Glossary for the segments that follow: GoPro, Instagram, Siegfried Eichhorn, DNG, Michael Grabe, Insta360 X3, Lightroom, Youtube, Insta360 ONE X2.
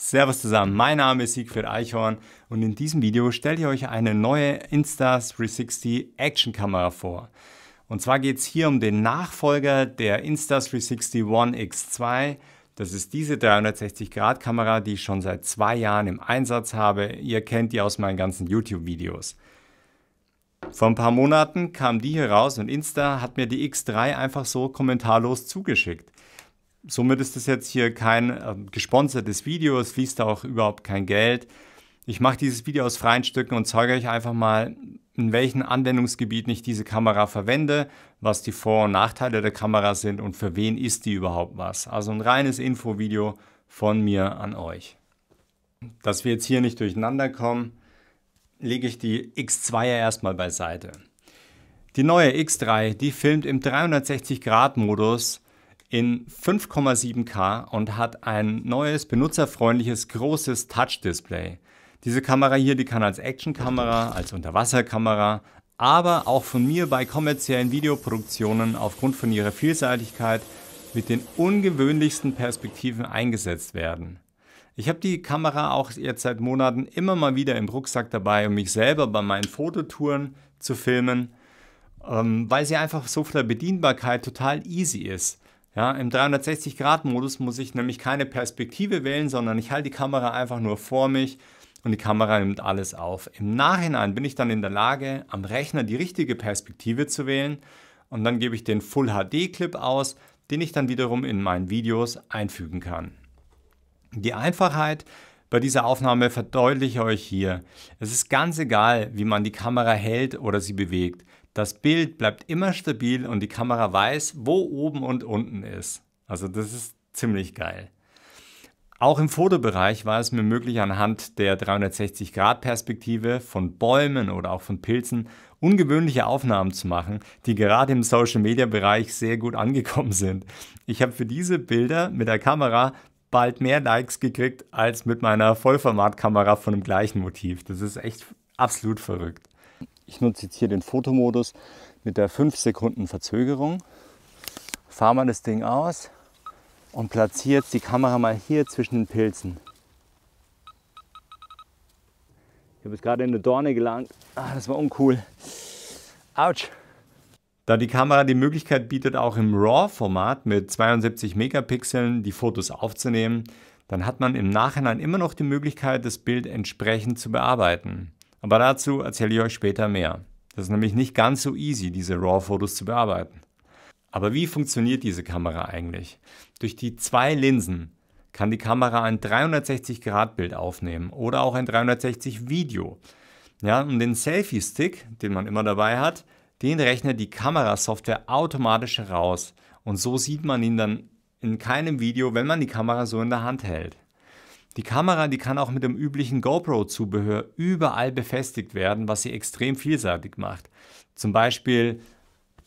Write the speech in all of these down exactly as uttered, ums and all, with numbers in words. Servus zusammen, mein Name ist Siegfried Eichhorn und in diesem Video stelle ich euch eine neue Insta dreihundertsechzig Action Kamera vor. Und zwar geht es hier um den Nachfolger der Insta dreihundertsechzig One X zwei. Das ist diese dreihundertsechzig Grad Kamera, die ich schon seit zwei Jahren im Einsatz habe. Ihr kennt die aus meinen ganzen YouTube-Videos. Vor ein paar Monaten kam die hier raus und Insta hat mir die X drei einfach so kommentarlos zugeschickt. Somit ist das jetzt hier kein äh, gesponsertes Video, es fließt auch überhaupt kein Geld. Ich mache dieses Video aus freien Stücken und zeige euch einfach mal, in welchen Anwendungsgebieten ich diese Kamera verwende, was die Vor- und Nachteile der Kamera sind und für wen ist die überhaupt was. Also ein reines Infovideo von mir an euch. Dass wir jetzt hier nicht durcheinander kommen, lege ich die X zwei ja erstmal beiseite. Die neue X drei, die filmt im dreihundertsechzig Grad Modus in fünf Komma sieben K und hat ein neues, benutzerfreundliches, großes Touch-Display. Diese Kamera hier, die kann als Action-Kamera, als Unterwasserkamera, aber auch von mir bei kommerziellen Videoproduktionen aufgrund von ihrer Vielseitigkeit mit den ungewöhnlichsten Perspektiven eingesetzt werden. Ich habe die Kamera auch jetzt seit Monaten immer mal wieder im Rucksack dabei, um mich selber bei meinen Fototouren zu filmen, weil sie einfach so von der Bedienbarkeit total easy ist. Ja, im dreihundertsechzig Grad Modus muss ich nämlich keine Perspektive wählen, sondern ich halte die Kamera einfach nur vor mich und die Kamera nimmt alles auf. Im Nachhinein bin ich dann in der Lage, am Rechner die richtige Perspektive zu wählen und dann gebe ich den Full H D Clip aus, den ich dann wiederum in meinen Videos einfügen kann. Die Einfachheit bei dieser Aufnahme verdeutliche ich euch hier. Es ist ganz egal, wie man die Kamera hält oder sie bewegt. Das Bild bleibt immer stabil und die Kamera weiß, wo oben und unten ist. Also das ist ziemlich geil. Auch im Fotobereich war es mir möglich, anhand der dreihundertsechzig Grad Perspektive von Bäumen oder auch von Pilzen ungewöhnliche Aufnahmen zu machen, die gerade im Social-Media-Bereich sehr gut angekommen sind. Ich habe für diese Bilder mit der Kamera bald mehr Likes gekriegt als mit meiner Vollformatkamera von dem gleichen Motiv. Das ist echt absolut verrückt. Ich nutze jetzt hier den Fotomodus mit der fünf Sekunden Verzögerung. Fahre mal das Ding aus und platziere jetzt die Kamera mal hier zwischen den Pilzen. Ich habe jetzt gerade in eine Dorne gelangt. Ah, das war uncool. Autsch! Da die Kamera die Möglichkeit bietet, auch im RAW-Format mit zweiundsiebzig Megapixeln die Fotos aufzunehmen, dann hat man im Nachhinein immer noch die Möglichkeit, das Bild entsprechend zu bearbeiten. Aber dazu erzähle ich euch später mehr. Das ist nämlich nicht ganz so easy, diese RAW-Fotos zu bearbeiten. Aber wie funktioniert diese Kamera eigentlich? Durch die zwei Linsen kann die Kamera ein dreihundertsechzig Grad Bild aufnehmen oder auch ein dreihundertsechzig Video. Ja, und den Selfie-Stick, den man immer dabei hat, den rechnet die Kamerasoftware automatisch heraus. Und so sieht man ihn dann in keinem Video, wenn man die Kamera so in der Hand hält. Die Kamera, die kann auch mit dem üblichen GoPro-Zubehör überall befestigt werden, was sie extrem vielseitig macht. Zum Beispiel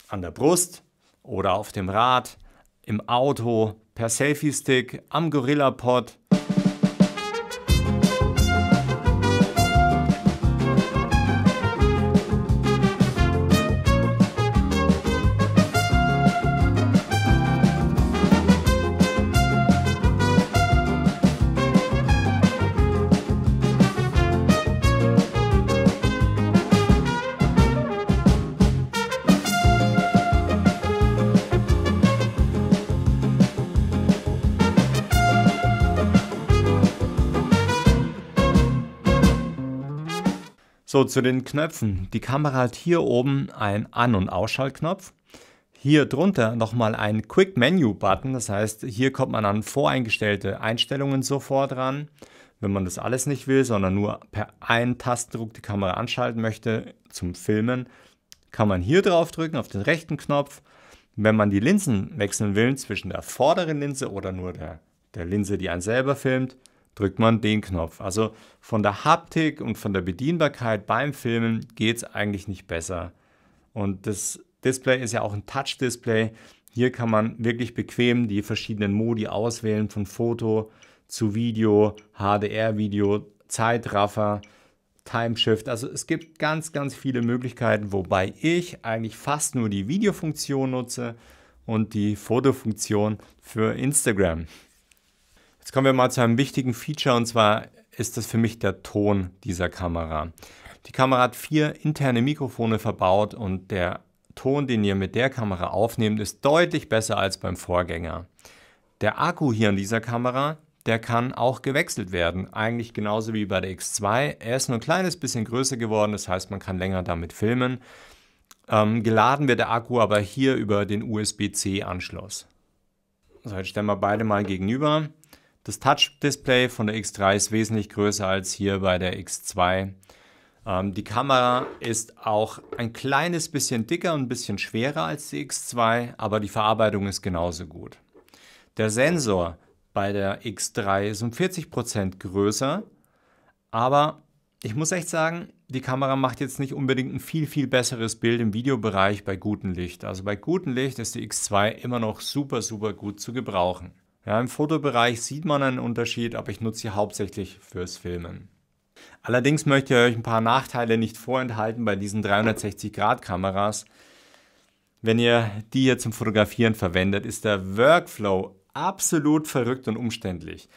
an der Brust oder auf dem Rad, im Auto, per Selfie-Stick, am Gorilla-Pod. So, zu den Knöpfen. Die Kamera hat hier oben einen An- und Ausschaltknopf. Hier drunter nochmal einen Quick-Menu-Button. Das heißt, hier kommt man an voreingestellte Einstellungen sofort ran. Wenn man das alles nicht will, sondern nur per einen Tastendruck die Kamera anschalten möchte zum Filmen, kann man hier drauf drücken, auf den rechten Knopf. Wenn man die Linsen wechseln will, zwischen der vorderen Linse oder nur der, der Linse, die einen selber filmt, drückt man den Knopf. Also von der Haptik und von der Bedienbarkeit beim Filmen geht es eigentlich nicht besser. Und das Display ist ja auch ein Touch-Display. Hier kann man wirklich bequem die verschiedenen Modi auswählen, von Foto zu Video, H D R Video, Zeitraffer, Timeshift. Also es gibt ganz, ganz viele Möglichkeiten, wobei ich eigentlich fast nur die Videofunktion nutze und die Fotofunktion für Instagram. Jetzt kommen wir mal zu einem wichtigen Feature, und zwar ist das für mich der Ton dieser Kamera. Die Kamera hat vier interne Mikrofone verbaut und der Ton, den ihr mit der Kamera aufnehmt, ist deutlich besser als beim Vorgänger. Der Akku hier an dieser Kamera, der kann auch gewechselt werden, eigentlich genauso wie bei der X zwei. Er ist nur ein kleines bisschen größer geworden, das heißt, man kann länger damit filmen. Ähm, geladen wird der Akku aber hier über den U S B C-Anschluss. So, jetzt stellen wir beide mal gegenüber. Das Touch-Display von der X drei ist wesentlich größer als hier bei der X zwei. Ähm, die Kamera ist auch ein kleines bisschen dicker und ein bisschen schwerer als die X zwei, aber die Verarbeitung ist genauso gut. Der Sensor bei der X drei ist um vierzig Prozent größer, aber ich muss echt sagen, die Kamera macht jetzt nicht unbedingt ein viel, viel besseres Bild im Videobereich bei gutem Licht. Also bei gutem Licht ist die X zwei immer noch super, super gut zu gebrauchen. Ja, im Fotobereich sieht man einen Unterschied, aber ich nutze sie hauptsächlich fürs Filmen. Allerdings möchte ich euch ein paar Nachteile nicht vorenthalten bei diesen dreihundertsechzig Grad Kameras. Wenn ihr die hier zum Fotografieren verwendet, ist der Workflow absolut verrückt und umständlich.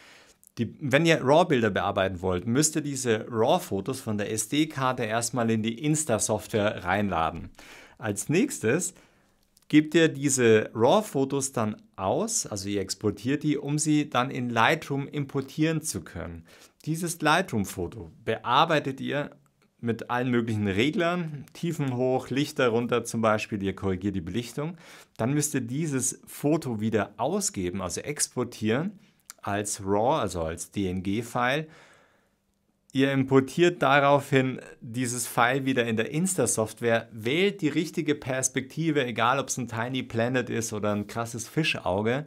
Die, wenn ihr RAW-Bilder bearbeiten wollt, müsst ihr diese RAW-Fotos von der S D-Karte erstmal in die Insta-Software reinladen. Als nächstes gebt ihr diese RAW-Fotos dann aus, also ihr exportiert die, um sie dann in Lightroom importieren zu können. Dieses Lightroom-Foto bearbeitet ihr mit allen möglichen Reglern, Tiefen hoch, Lichter runter zum Beispiel, ihr korrigiert die Belichtung. Dann müsst ihr dieses Foto wieder ausgeben, also exportieren als RAW, also als D N G-File. Ihr importiert daraufhin dieses File wieder in der Insta-Software, wählt die richtige Perspektive, egal ob es ein Tiny Planet ist oder ein krasses Fischauge,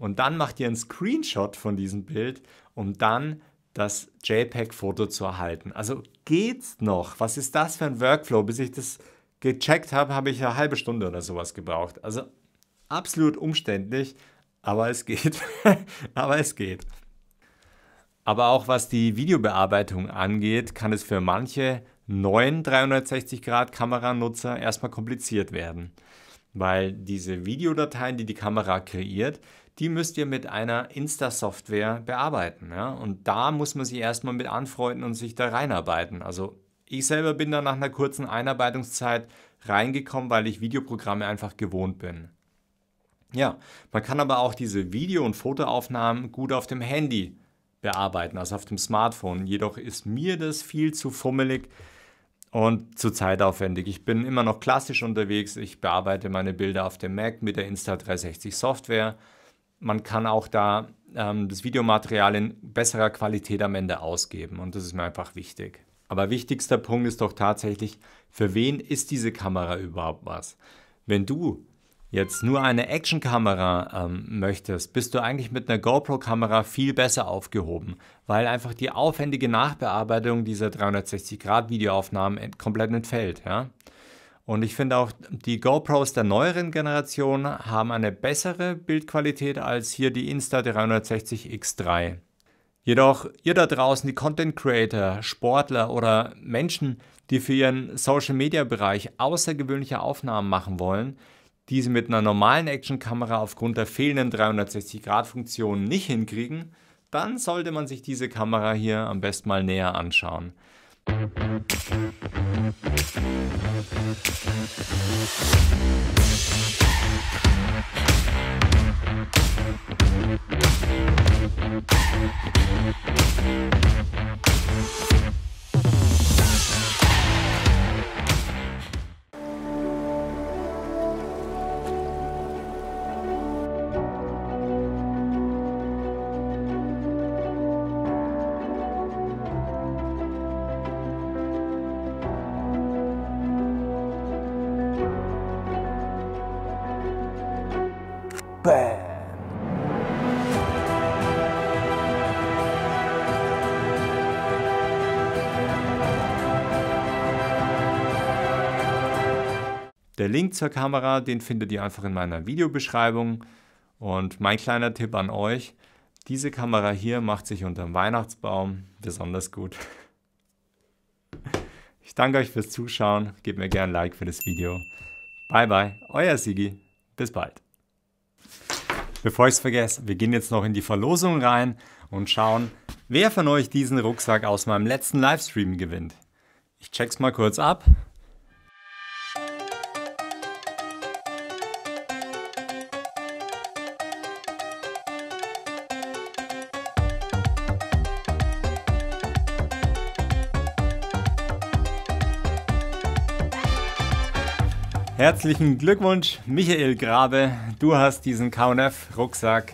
und dann macht ihr einen Screenshot von diesem Bild, um dann das JPEG-Foto zu erhalten. Also geht's noch? Was ist das für ein Workflow? Bis ich das gecheckt habe, habe ich eine halbe Stunde oder sowas gebraucht. Also absolut umständlich, aber es geht. aber es geht. Aber auch was die Videobearbeitung angeht, kann es für manche neuen dreihundertsechzig Grad Kameranutzer erstmal kompliziert werden. Weil diese Videodateien, die die Kamera kreiert, die müsst ihr mit einer Insta-Software bearbeiten. Ja? Und da muss man sich erstmal mit anfreunden und sich da reinarbeiten. Also ich selber bin da nach einer kurzen Einarbeitungszeit reingekommen, weil ich Videoprogramme einfach gewohnt bin. Ja, man kann aber auch diese Video- und Fotoaufnahmen gut auf dem Handy bearbeiten, also auf dem Smartphone. Jedoch ist mir das viel zu fummelig und zu zeitaufwendig. Ich bin immer noch klassisch unterwegs. Ich bearbeite meine Bilder auf dem Mac mit der Insta dreihundertsechzig Software. Man kann auch da ähm, das Videomaterial in besserer Qualität am Ende ausgeben, und das ist mir einfach wichtig. Aber wichtigster Punkt ist doch tatsächlich, für wen ist diese Kamera überhaupt was? Wenn du jetzt nur eine Action-Kamera ähm, möchtest, bist du eigentlich mit einer GoPro-Kamera viel besser aufgehoben, weil einfach die aufwendige Nachbearbeitung dieser dreihundertsechzig Grad Videoaufnahmen ent- komplett entfällt. Ja? Und ich finde auch, die GoPros der neueren Generation haben eine bessere Bildqualität als hier die Insta dreihundertsechzig X drei. Jedoch ihr da draußen, die Content Creator, Sportler oder Menschen, die für ihren Social-Media-Bereich außergewöhnliche Aufnahmen machen wollen, die sie mit einer normalen Action-Kamera aufgrund der fehlenden dreihundertsechzig Grad Funktion nicht hinkriegen, dann sollte man sich diese Kamera hier am besten mal näher anschauen. Bam. Der Link zur Kamera, den findet ihr einfach in meiner Videobeschreibung. Und mein kleiner Tipp an euch, diese Kamera hier macht sich unterm Weihnachtsbaum besonders gut. Ich danke euch fürs Zuschauen, gebt mir gerne ein Like für das Video. Bye bye, euer Sigi, bis bald. Bevor ich es vergesse, wir gehen jetzt noch in die Verlosung rein, und schauen, wer von euch diesen Rucksack aus meinem letzten Livestream gewinnt. Ich check's mal kurz ab. Herzlichen Glückwunsch, Michael Grabe. Du hast diesen K und F-Rucksack,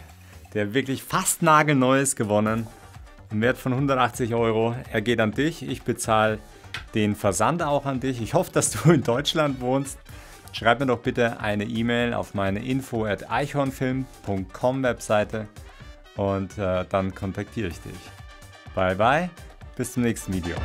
der wirklich fast nagelneu ist, gewonnen. Im Wert von hundertachtzig Euro. Er geht an dich. Ich bezahle den Versand auch an dich. Ich hoffe, dass du in Deutschland wohnst. Schreib mir doch bitte eine E-Mail auf meine info at eichhornfilm punkt com Webseite und äh, dann kontaktiere ich dich. Bye bye, bis zum nächsten Video.